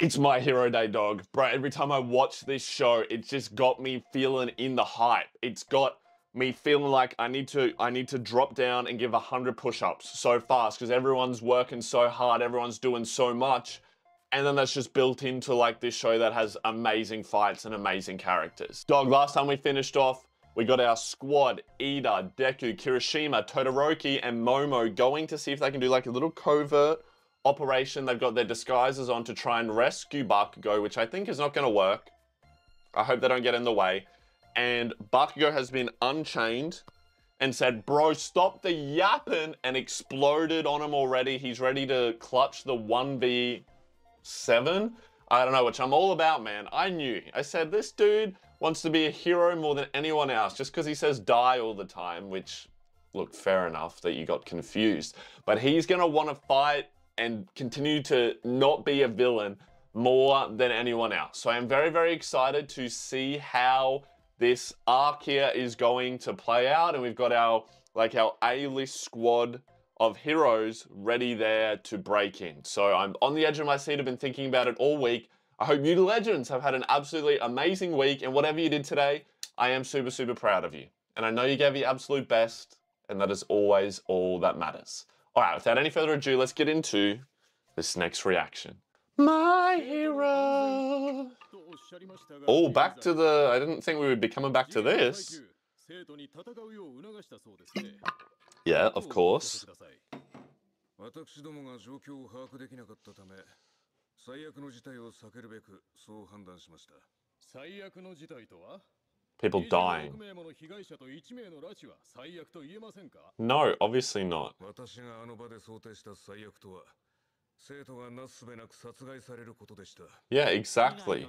It's My Hero Day, dog. Bro, every time I watch this show, it's just got me feeling in the hype. It's got me feeling like I need to drop down and give 100 push-ups so fast because everyone's working so hard, everyone's doing so much. And then that's just built into like this show that has amazing fights and amazing characters. Dog, last time we finished off, we got our squad, Ida, Deku, Kirishima, Todoroki, and Momo going to see if they can do like a little covert operation. They've got their disguises on to try and rescue Bakugo, which I think is not going to work. I hope they don't get in the way. And Bakugo has been unchained and said, bro, stop the yapping, and exploded on him already. He's ready to clutch the 1v7. I don't know, which I'm all about, man. I knew. I said, this dude wants to be a hero more than anyone else just because he says die all the time, which, look, fair enough that you got confused. But he's going to want to fight and continue to not be a villain more than anyone else. So I'm very, very excited to see how this arc here is going to play out. And we've got our A-list squad of heroes ready there to break in. So I'm on the edge of my seat. I've been thinking about it all week. I hope you legends have had an absolutely amazing week. And whatever you did today, I am super, super proud of you. And I know you gave your absolute best. And that is always all that matters. All right, without any further ado, let's get into this next reaction. My hero. Oh, back to the... I didn't think we would be coming back to this. Yeah, of course. People dying. No, obviously not. Yeah, exactly.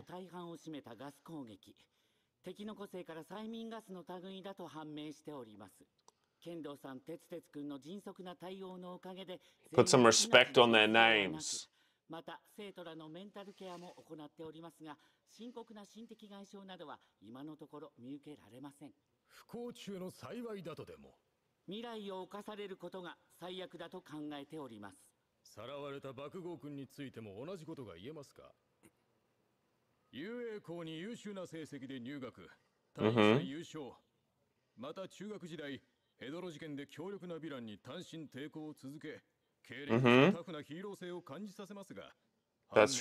Put some respect on their names. That's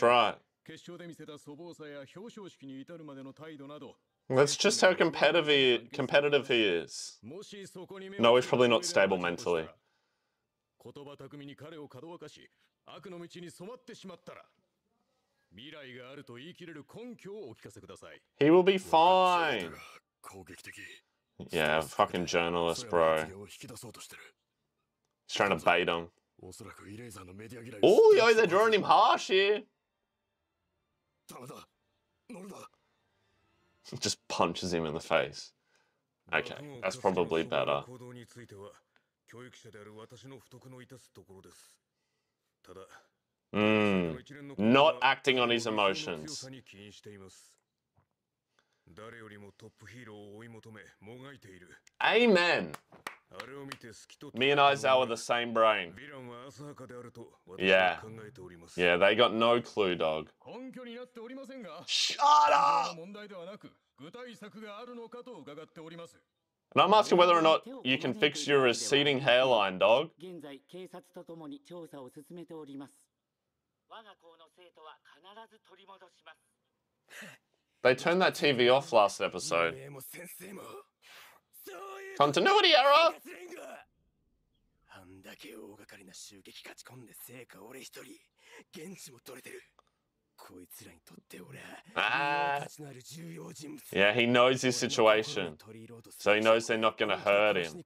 right. That's just how competitive he is. No, he's probably not stable mentally. He will be fine. Yeah, fucking journalist, bro. He's trying to bait him. Oh, yo, they're drawing him harsh here. Just punches him in the face. Okay, that's probably better. Not acting on his emotions. Amen. Me and Izawa are the same brain. Yeah. Yeah, they got no clue, dog. Shut up! And I'm asking whether or not you can fix your receding hairline, dog. They turned that TV off last episode. Continuity error! Ah. Yeah, he knows his situation. So he knows they're not going to hurt him.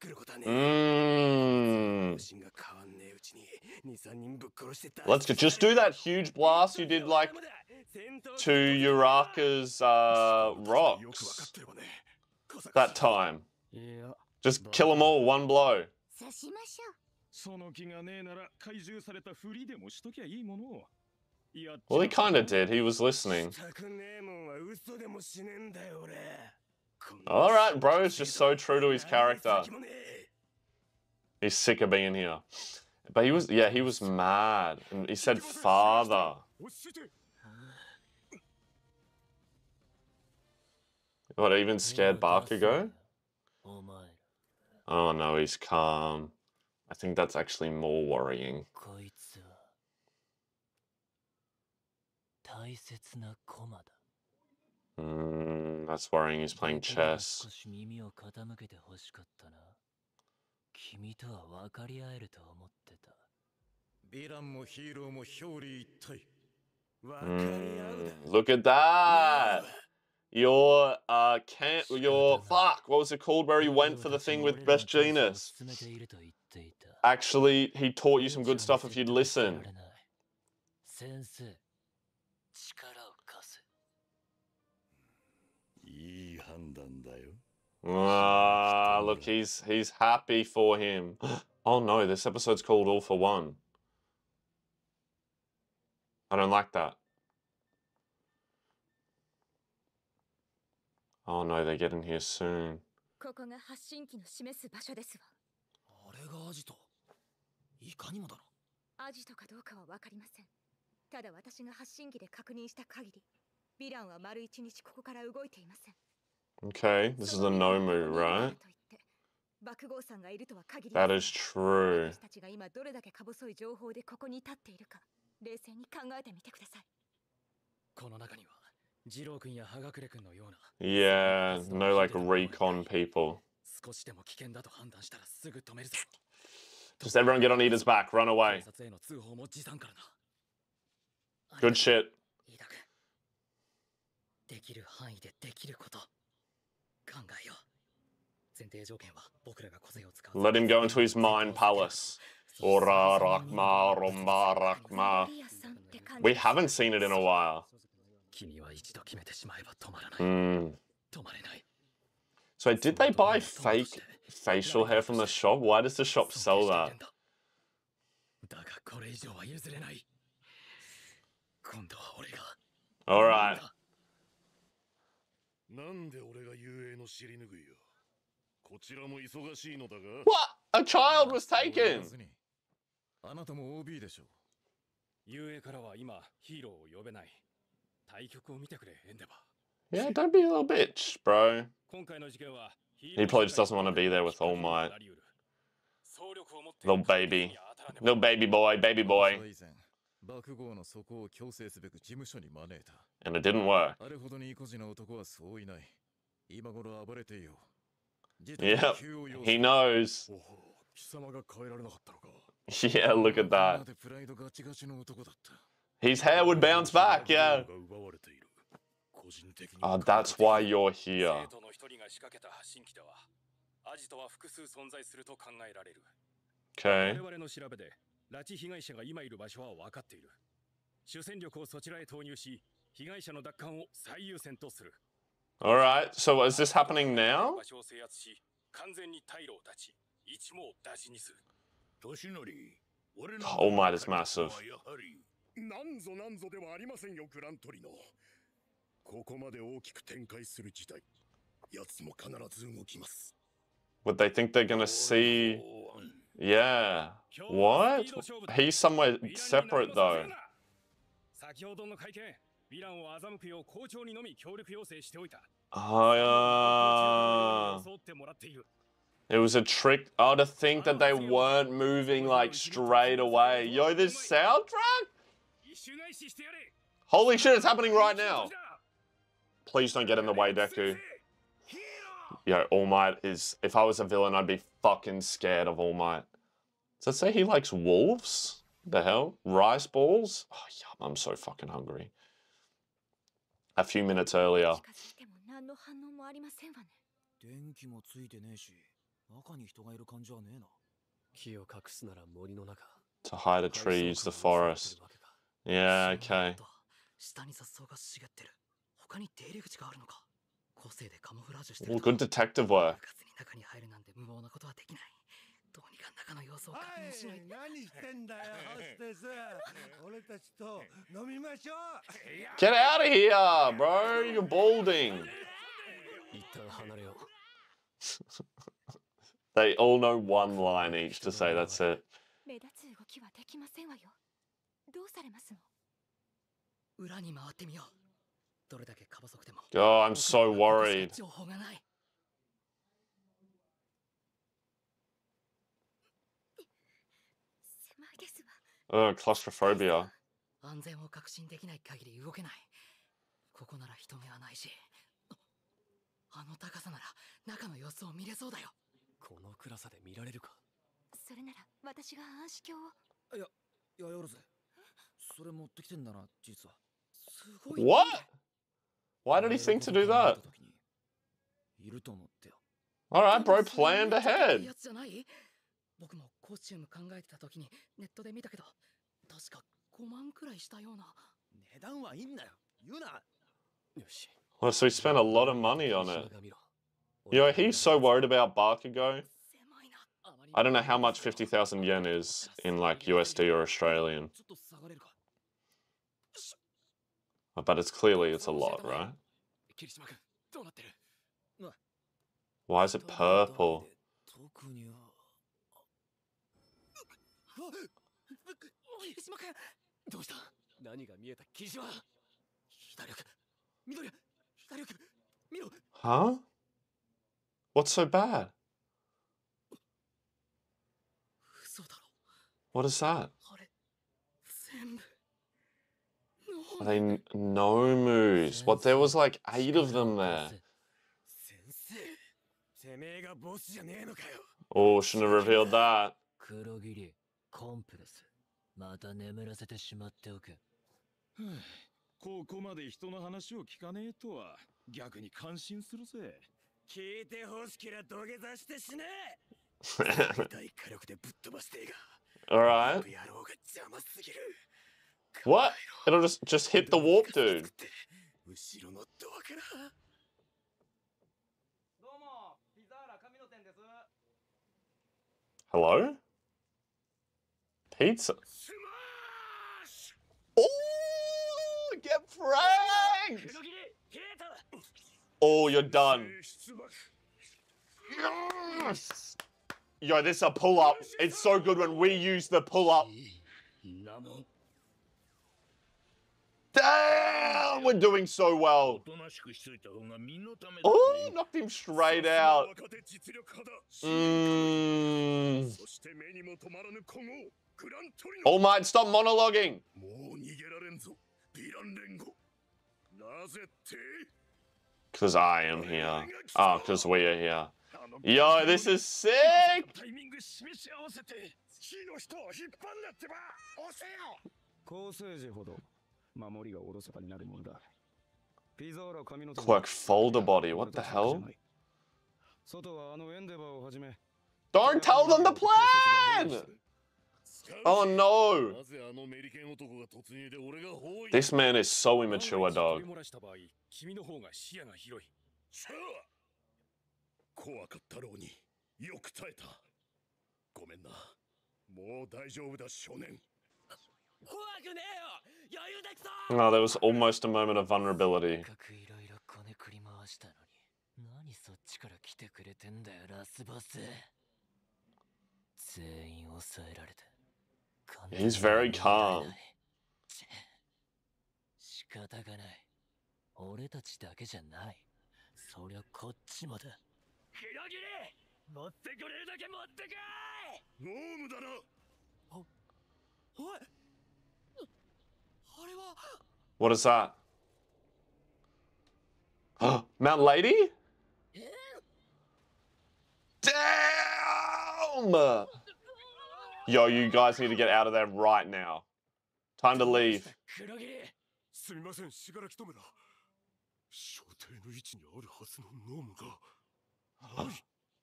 Let's just do that huge blast you did like to Uraka's rocks that time. Just kill them all, one blow. Well, he kind of did. He was listening. All right, bro is just so true to his character. He's sick of being here. But he was mad. And he said, father. What, even scared Bakugo? Oh no, he's calm. I think that's actually more worrying. That's worrying, he's playing chess. Look at that! Your fuck, what was it called where he went for the thing with Best Genius? Actually, he taught you some good stuff if you'd listen. Ah, look, he's happy for him. Oh no, this episode's called All for One. I don't like that. Oh no, they get in here soon. Okay, this is the nomu, right? That is true. Yeah, no like recon people. Just everyone get on Ida's back, run away. Good shit. Let him go into his mind palace. We haven't seen it in a while. So did they buy fake facial hair from the shop? Why does the shop sell that? Alright. What? A child was taken! Yeah, don't be a little bitch, bro. He probably just doesn't want to be there with All Might. Little baby boy, baby boy. And it didn't work. Yeah, he knows. Yeah, look at that. His hair would bounce back, yeah. That's why you're here. Okay. All right, so is this happening now? All Might is massive. Would they think they're gonna see? Yeah. What? He's somewhere separate though. It was a trick. Oh, to think that they weren't moving like straight away. Yo, this soundtrack? Holy shit, it's happening right now. Please don't get in the way, Deku. Yo, All Might is... If I was a villain, I'd be fucking scared of All Might. Does it say he likes wolves? The hell? Rice balls? Oh, yum, I'm so fucking hungry. A few minutes earlier. To hide a tree, use the forest. Yeah, okay. Well, good detective work. Get out of here, bro. You're balding. They all know one line each to say, that's it. Oh, I'm so worried. Oh, claustrophobia. What? Why did he think to do that? Alright, bro, planned ahead. Well, so he spent a lot of money on it. Yo, he's so worried about Bakugo. I don't know how much 50,000 yen is in like USD or Australian. But it's clearly, it's a lot, right? Why is it purple? Huh? What's so bad? What is that? Are they nomus? What, there was like 8 of them there. Oh, shouldn't have revealed that. All right. What? It'll just hit the warp, dude. Hello? Pizza. Oh, get pranked! Oh, you're done. Yes! Yo, this is a pull-up. It's so good when we use the pull-up. Damn, we're doing so well. Oh, knocked him straight out. All Might, stop monologuing. Because I am here. Oh, because we are here. Yo, this is sick! Quirk folder body, what the hell? Don't tell them the plan! Oh no! This man is so immature, dog. Oh, there was almost a moment of vulnerability. He's very calm. What is that? Mount Lady? Damn! Yo, you guys need to get out of there right now. Time to leave.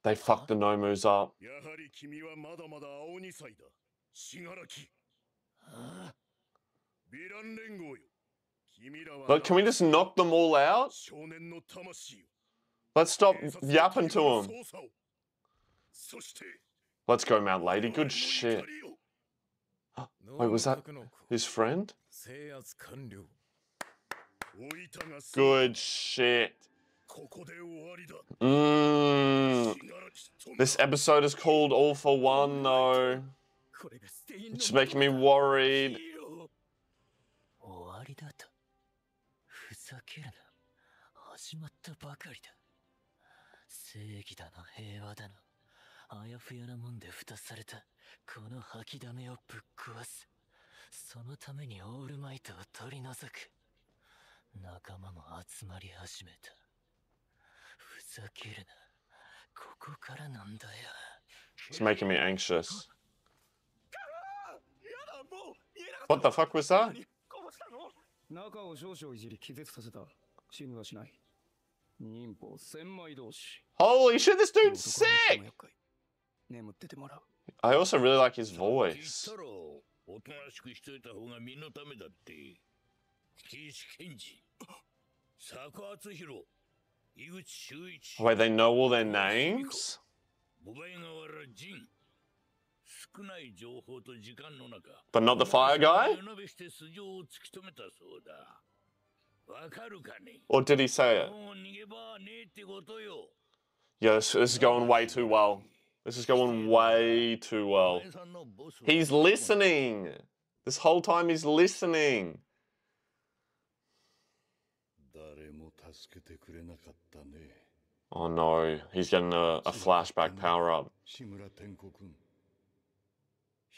They fucked the nomus up. But can we just knock them all out? Let's stop yapping to them. Let's go, Mount Lady. Good shit. Wait, was that his friend? Good shit. This episode is called All for One, though. It's making me worried. ふざけるな。始まったばかりだ。正義だの平和だの。あやふやなもんで蓋されたこの吐きだめをぶっ壊す。そのためにオールマイトを取り除く。仲間も集まり始めた。ふざけるな。ここからなんだよ。It's making me anxious. What the fuck was that? Holy shit, this dude's sick! I also really like his voice. Wait, they know all their names? But not the fire guy? Or did he say it? Yeah, this is going way too well. This is going way too well. He's listening. This whole time he's listening. Oh no, he's getting a flashback power up.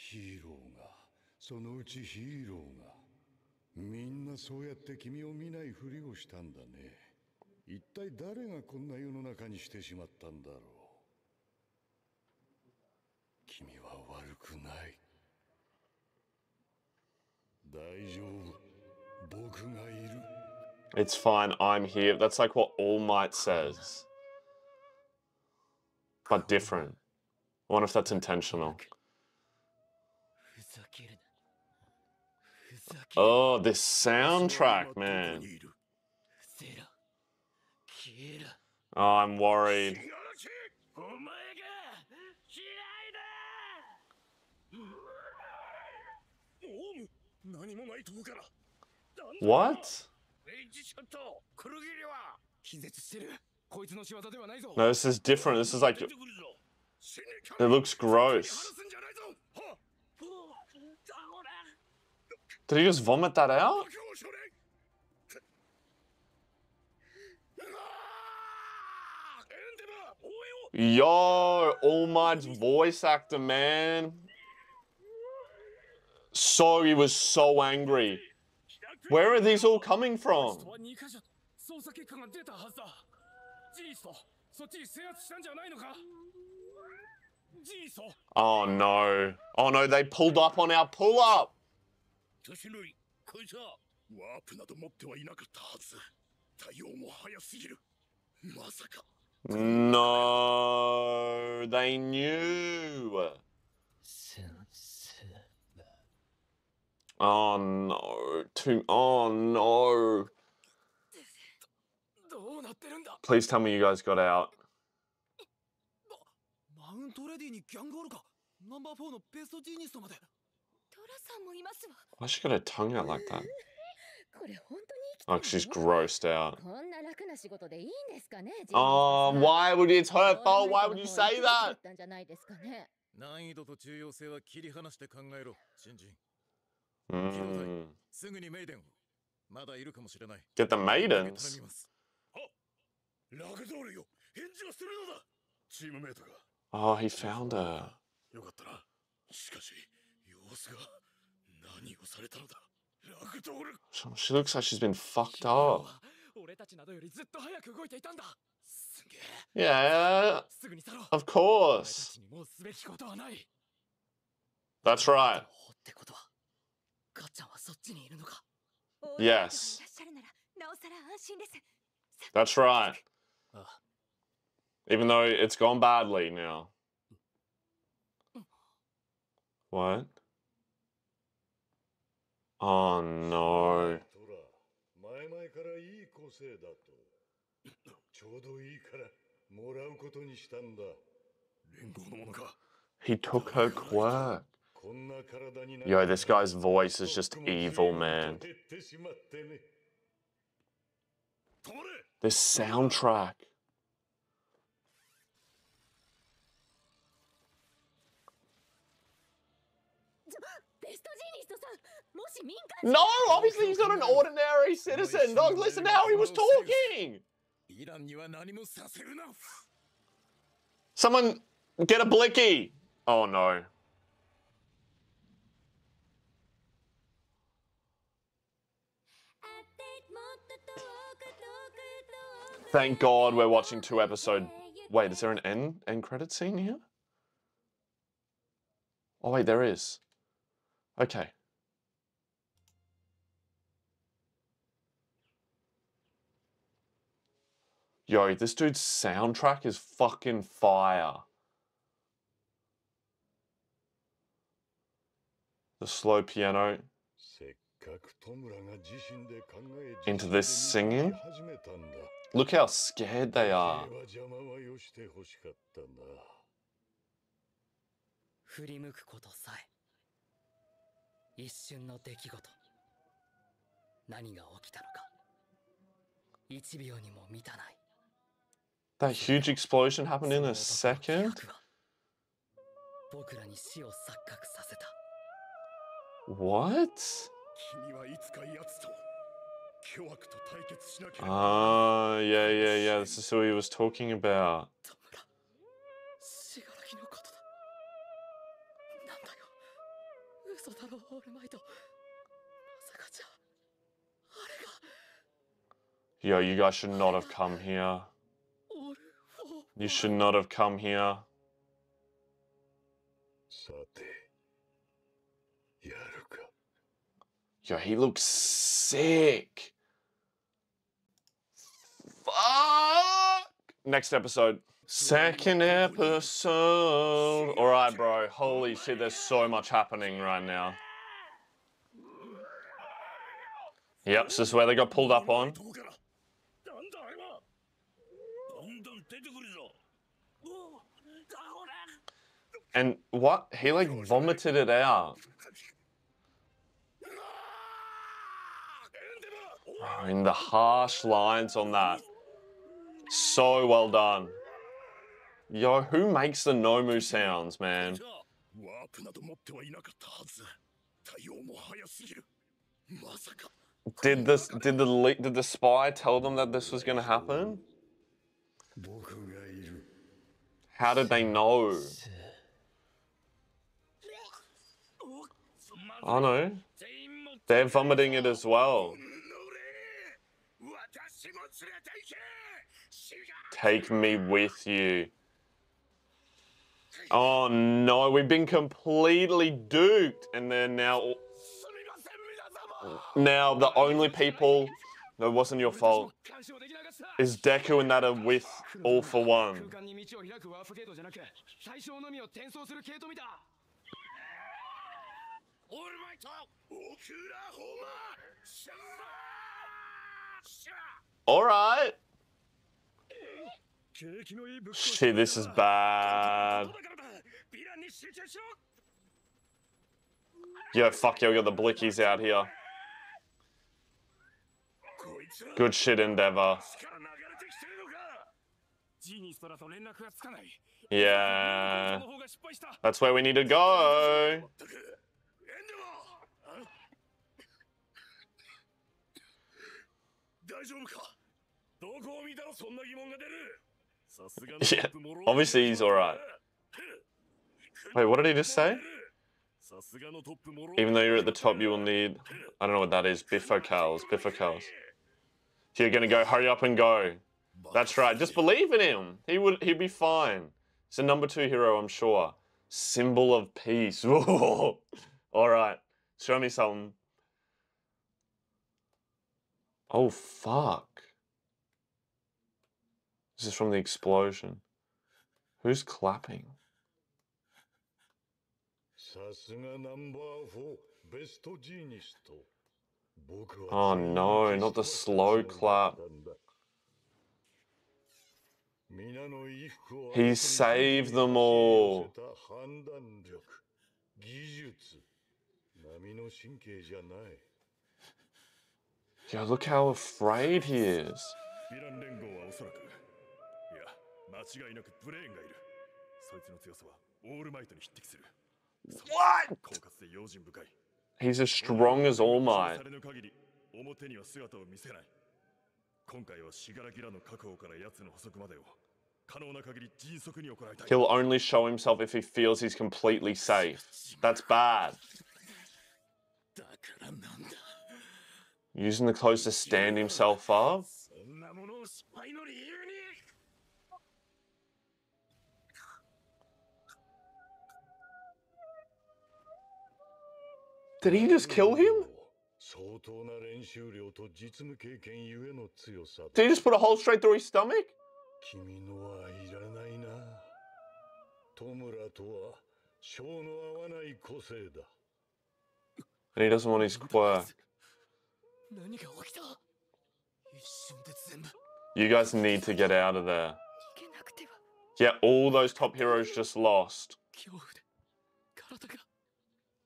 It's fine, I'm here. That's like what All Might says. But different. I wonder if that's intentional. Oh, this soundtrack, man. Oh, I'm worried. What? No, this is different. This is like... It looks gross. Did he just vomit that out? Yo, All Might's voice actor, man. So he was so angry. Where are these all coming from? Oh no. Oh no, they pulled up on our pull-up. No, they knew. Oh no, oh no. Please tell me you guys got out. Mount Lady number 4 の Best Genius まで Why she got her tongue out like that? Oh, she's grossed out. Oh, why would it's her fault? Why would you say that? Get the maidens. Oh, he found her. She looks like she's been fucked up. Yeah, of course. That's right. Yes. That's right. Even though it's gone badly now. What? Oh no. He took her quirk. Yo, this guy's voice is just evil, man. This soundtrack. No, obviously he's not an ordinary citizen. Dog, listen to how he was talking. Someone get a blicky. Oh no. Thank God we're watching two episodes. Wait, is there an end credit scene here? Oh wait, there is. Okay. Yo, this dude's soundtrack is fucking fire. The slow piano. Into this singing. Look how scared they are. That huge explosion happened in a second. What? Oh, yeah. This is who he was talking about. Yo, you guys should not have come here. You should not have come here. Yo, he looks sick. Fuck! Next episode. Second episode. All right, bro. Holy shit, there's so much happening right now. Yep, this is where they got pulled up on. And what? He like vomited it out. I mean, the harsh lines on that. So well done. Yo, who makes the nomu sounds, man? Did the spy tell them that this was going to happen? How did they know? Oh no. They're vomiting it as well. Take me with you. Oh no, we've been completely duped, and they're now the only people that wasn't your fault is Deku, and that are with All for One. All right. Shit, this is bad. Yo, fuck, yo, we got the blickies out here. Good shit, Endeavor. Yeah. That's where we need to go. Yeah, obviously he's alright. Wait, what did he just say? Even though you're at the top, you will need... I don't know what that is. Biffocals. You're gonna go, hurry up and go. That's right, just believe in him. He'd be fine. He's a number 2 hero, I'm sure. Symbol of peace. Alright, show me something. Oh, fuck. This is from the explosion. Who's clapping? Oh no, not the slow clap. He saved them all. Yo, look how afraid he is. What? He's as strong as All Might. He'll only show himself if he feels he's completely safe. That's bad. Using the clothes to stand himself up? Did he just kill him? Did he just put a hole straight through his stomach? And he doesn't want his quirk. You guys need to get out of there. Yeah, all those top heroes just lost.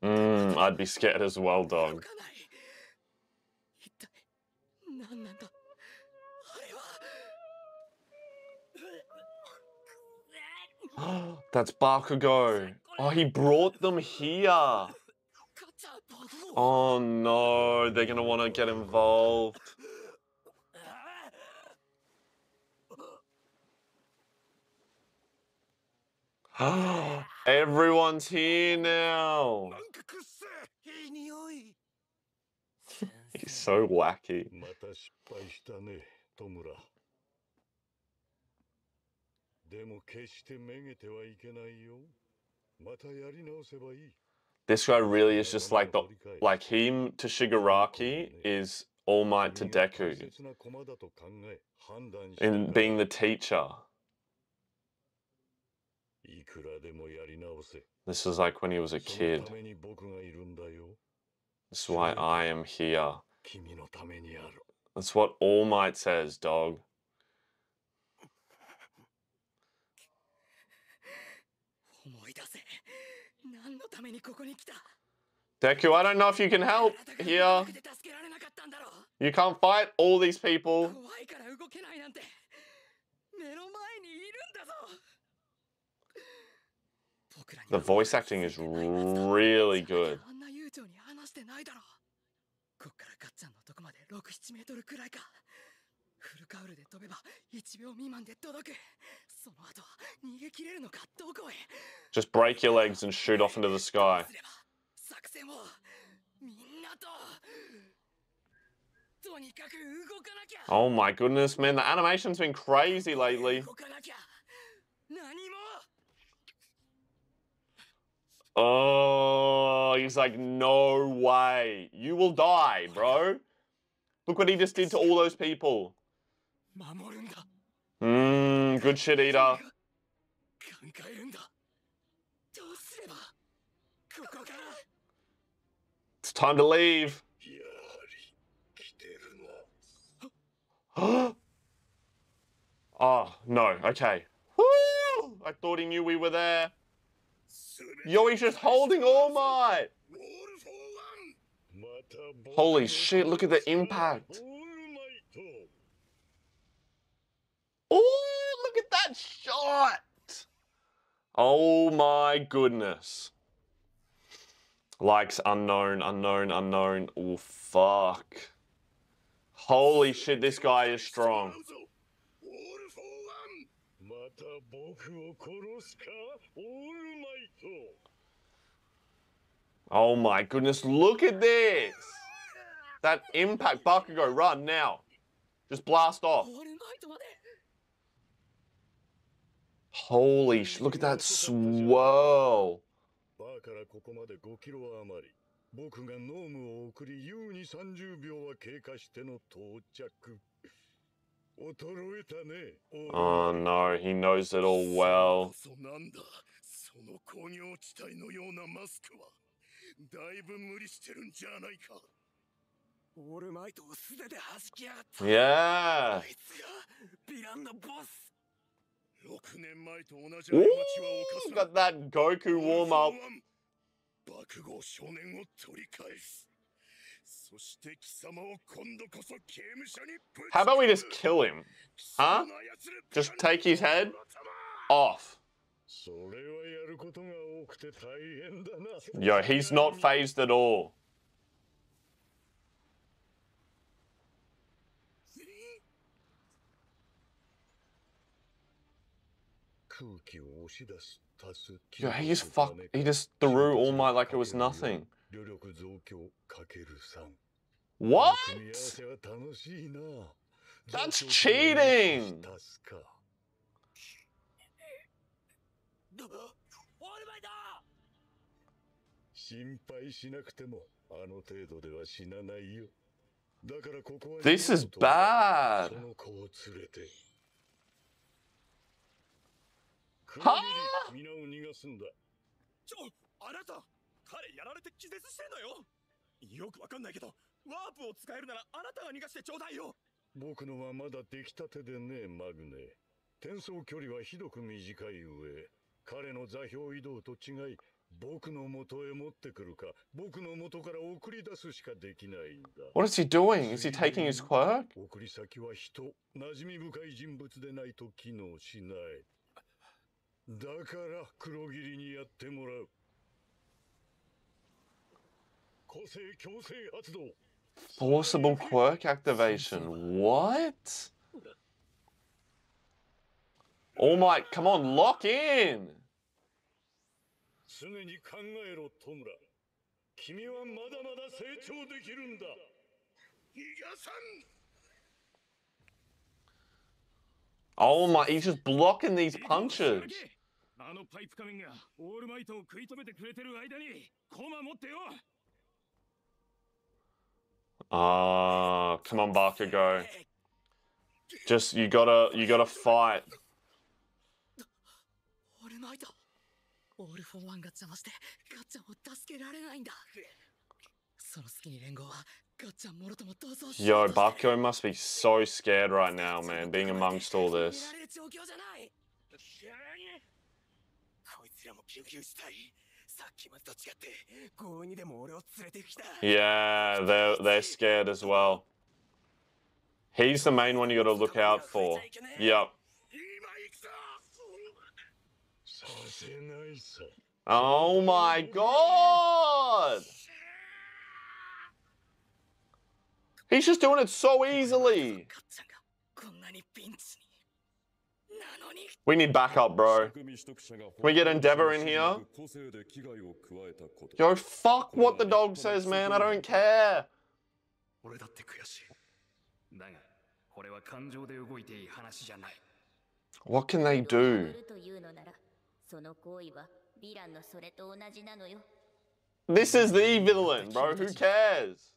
I'd be scared as well, dog. That's Bakugo. Oh, he brought them here. Oh no, they're gonna want to get involved. Everyone's here now. He's so wacky. This guy really is just like the him to Shigaraki is All Might to Deku in being the teacher. This is like when he was a kid. That's why I am here. That's what All Might says, dog. Deku, I don't know if you can help here. You can't fight all these people. The voice acting is really good. Just break your legs and shoot off into the sky. Oh my goodness, man, the animation's been crazy lately. Oh, he's like, no way. You will die, bro. Look what he just did to all those people. Good shit, Eater. It's time to leave. Oh, no. Okay. Woo! I thought he knew we were there. Yo, he's just holding All Might. Holy shit, look at the impact. Oh, look at that shot. Oh my goodness. Likes unknown, unknown, unknown. Oh, fuck. Holy shit, this guy is strong. Oh my goodness, look at this! That impact. Bakugo, run now. Just blast off. Holy sh... Look at that swirl. Oh no, he knows it all well. Yeah. Ooh, got that Goku warm up. How about we just kill him? Huh? Just take his head off. Yo, he's not phased at all. Yeah, he just fucked. He just threw All Might like it was nothing. What? That's cheating. This is bad. Huh? What is he doing? Is he taking his quirk? Forcible quirk activation. What? All Might, come on, lock in. Oh my, he's just blocking these punches. Ah, come on, Bakugo. Just you gotta fight. All for Oneが邪魔してガッチャンを助けられないんだ。その隙に連合はガッチャンもろとも逃走し。Yo, Bakugo must be so scared right now, man, being amongst all this. こいつらも救急したい。さっきまでと違って強引にでも俺を連れてきた。Yeah, they're scared as well. He's the main one you got to look out for. Yep. Oh my god! He's just doing it so easily! We need backup, bro. Can we get Endeavor in here? Yo, fuck what the dog says, man. I don't care. What can they do? This is the villain, bro. Who cares?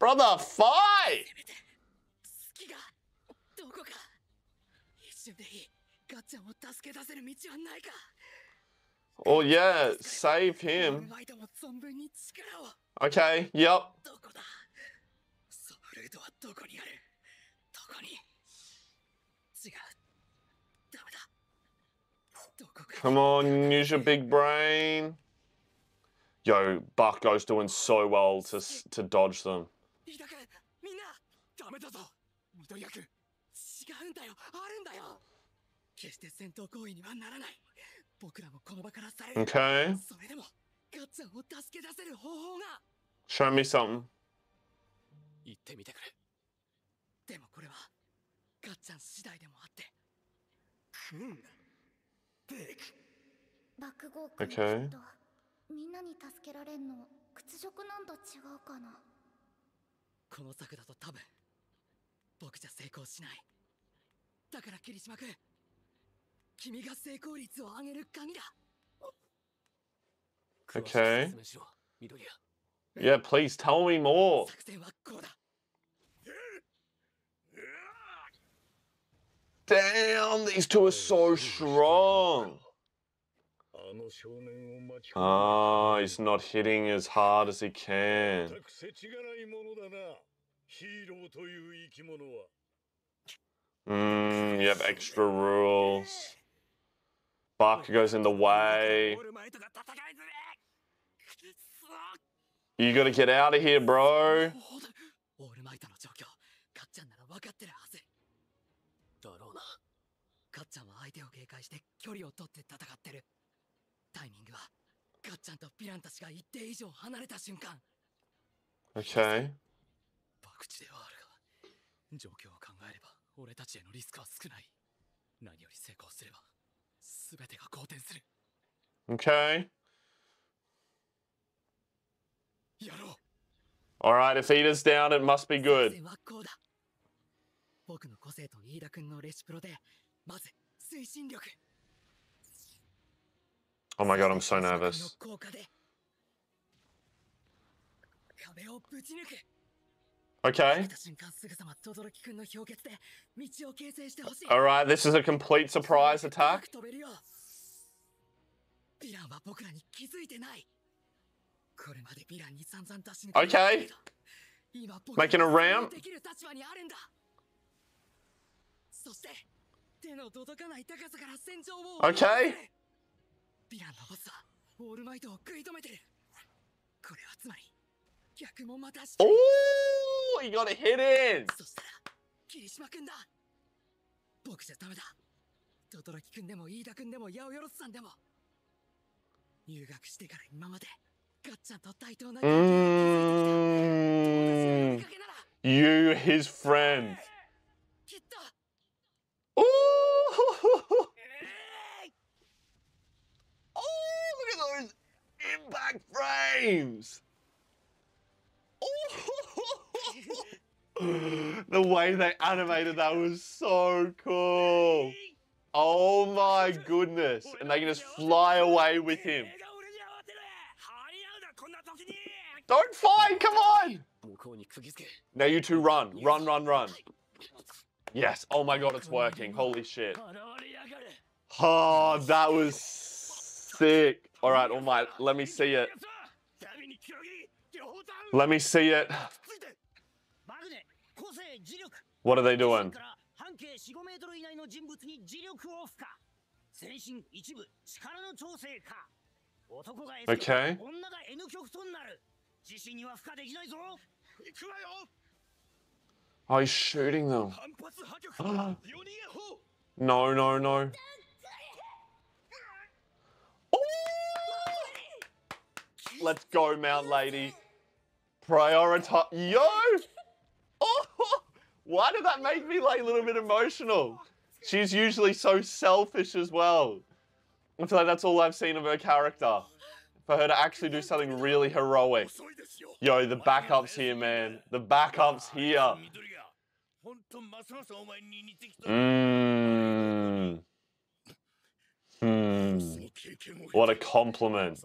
Brother, fight! Oh yeah, save him. Okay, yep. Come on, use your big brain. Yo, Bakugo's doing so well to dodge them. Okay. Show me something. Okay. Okay. Yeah, please tell me more. Damn, these two are so strong. Ah, he's not hitting as hard as he can. You have extra rules. Bakugo's in the way. You gotta get out of here, bro. Okay. Okay. All right, if Ida's down, it must be good. Oh my god, I'm so nervous. Okay. All right, this is a complete surprise attack. Okay. Making a ramp. Okay. Oh, he got a hit in. You, his friend. Oh, look at those impact frames. The way they animated that was so cool. Oh my goodness. And they can just fly away with him. Don't fight, come on! Now you two run. Run, run, run. Yes. Oh my god, it's working. Holy shit. Oh, that was sick. Alright, All Might, let me see it. Let me see it. What are they doing? Okay. Oh, he's shooting them. No, no, no. Oh! Let's go, Mount Lady. Prioritize. Yo! Oh! Why did that make me like a little bit emotional? She's usually so selfish as well. I feel like that's all I've seen of her character. For her to actually do something really heroic. Yo, the backup's here, man. The backup's here. Mm. Mm. What a compliment.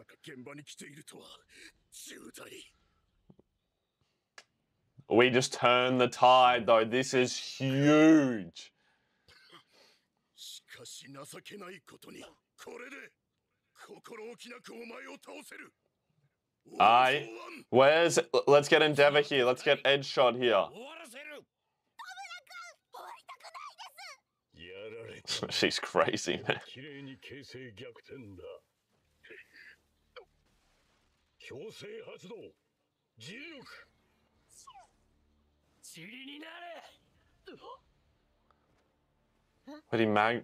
We just turned the tide, though. This is huge. Aye. Where's... Let's get Endeavor here. Let's get Edge Shot here. She's crazy, man. But he mag...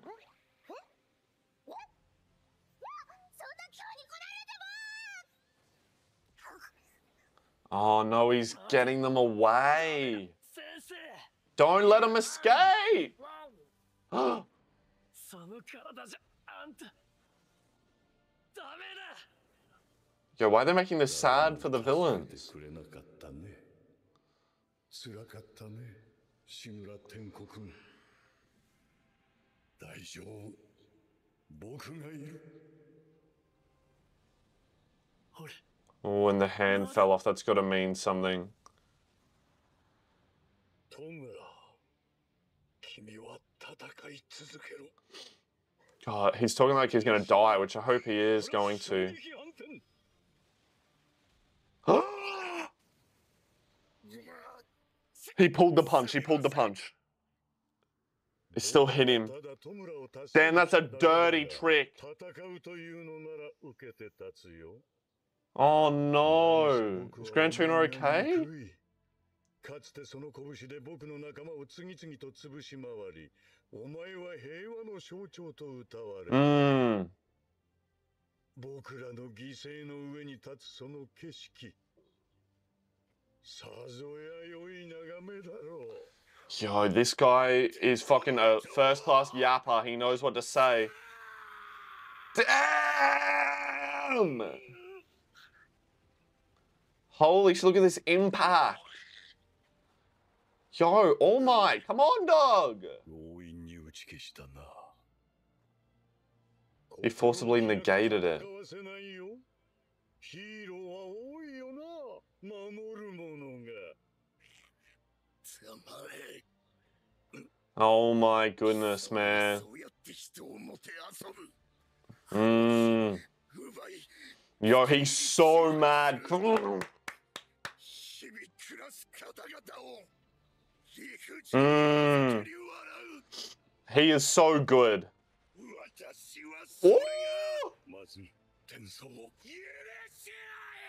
Oh no, he's getting them away. Don't let him escape. Yo, why are they making this sad for the villains? Oh, and the hand fell off. That's got to mean something. God, he's talking like he's going to die, which I hope he is going to. He pulled the punch. He pulled the punch. It still hit him. Damn, that's a dirty trick. Oh no. Is Gran Torino okay? 僕らの犠牲の上に立つその景色。さぞや良い眺めだろう。 Yo, this guy is fucking a first-class yapper. He knows what to say. Damn! Holy shit, look at this impact. Yo, All Might, come on, dog! He forcibly negated it. Oh my goodness, man. Mm. Yo, he's so mad. Mm. He is so good. Ooh.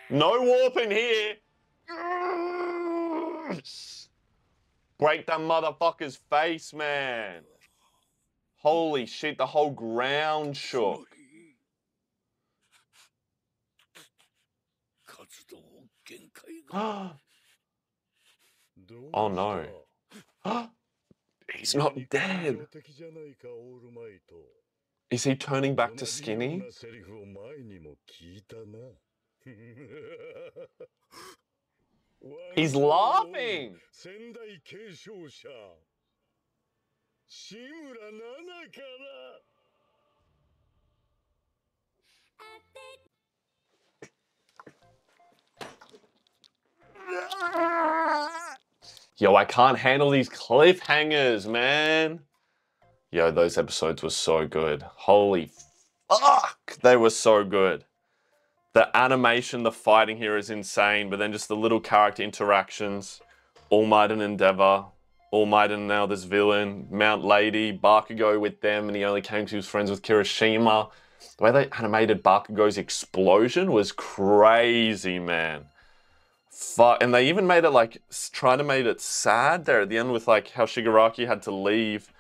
No warp in here. Break that motherfucker's face, man. Holy shit, the whole ground shook. Oh no. He's not dead. Is he turning back to skinny? He's laughing. Yo, I can't handle these cliffhangers, man. Yo, those episodes were so good. Holy fuck, they were so good. The animation, the fighting here is insane, but then just the little character interactions. All Might and Endeavor. All Might and now this villain. Mount Lady. Bakugo with them, and he only came because he was friends with Kirishima. The way they animated Bakugo's explosion was crazy, man. Fuck. And they even made it like, trying to make it sad there at the end with like how Shigaraki had to leave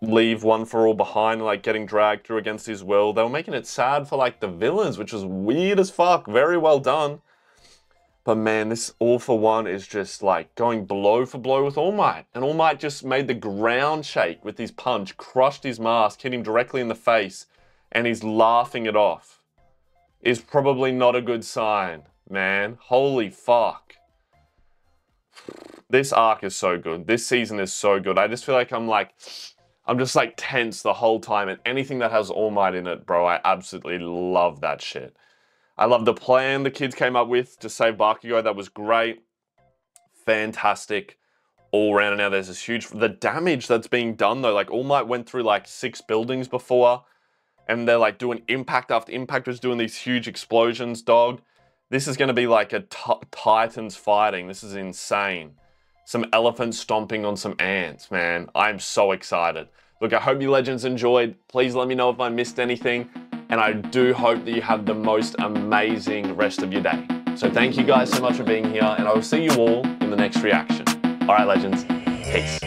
One for All behind, like getting dragged through against his will. They were making it sad for like the villains, which was weird as fuck. Very well done. But man, this All for One is just like going blow for blow with All Might. And All Might just made the ground shake with his punch, crushed his mask, hit him directly in the face, and he's laughing it off. Is probably not a good sign, man. Holy fuck. This arc is so good. This season is so good. I just feel like I'm just like tense the whole time, and anything that has All Might in it, bro, I absolutely love that shit. I love the plan the kids came up with to save Bakugo. That was great. Fantastic. All round. And now there's this huge, the damage that's being done though, like All Might went through like 6 buildings before, and they're like doing impact after impact, was doing these huge explosions, dog. This is going to be like a Titans fighting. This is insane. Some elephants stomping on some ants, man. I'm so excited. Look, I hope you legends enjoyed. Please let me know if I missed anything. And I do hope that you have the most amazing rest of your day. So thank you guys so much for being here, and I will see you all in the next reaction. All right, legends, peace.